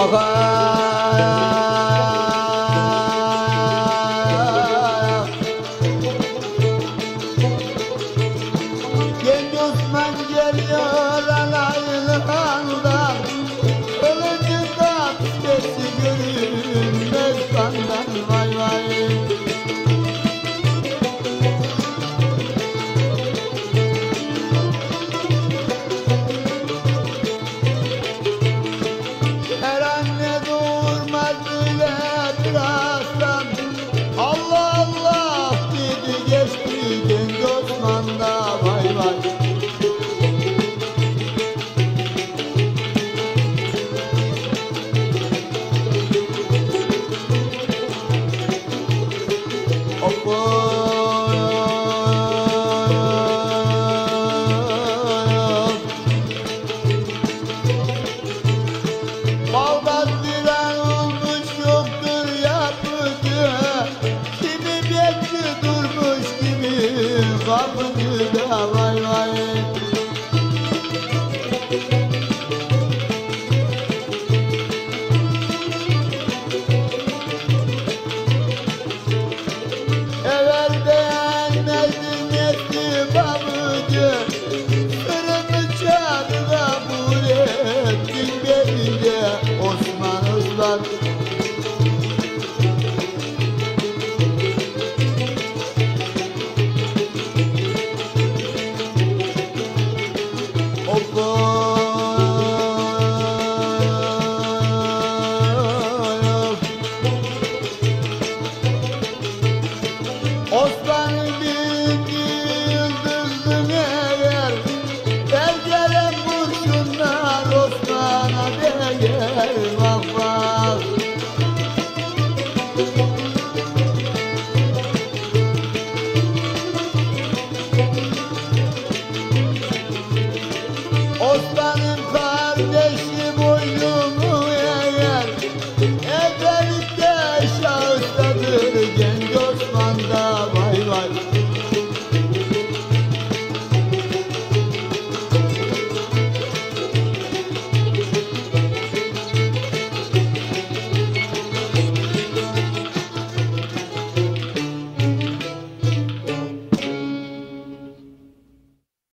मोह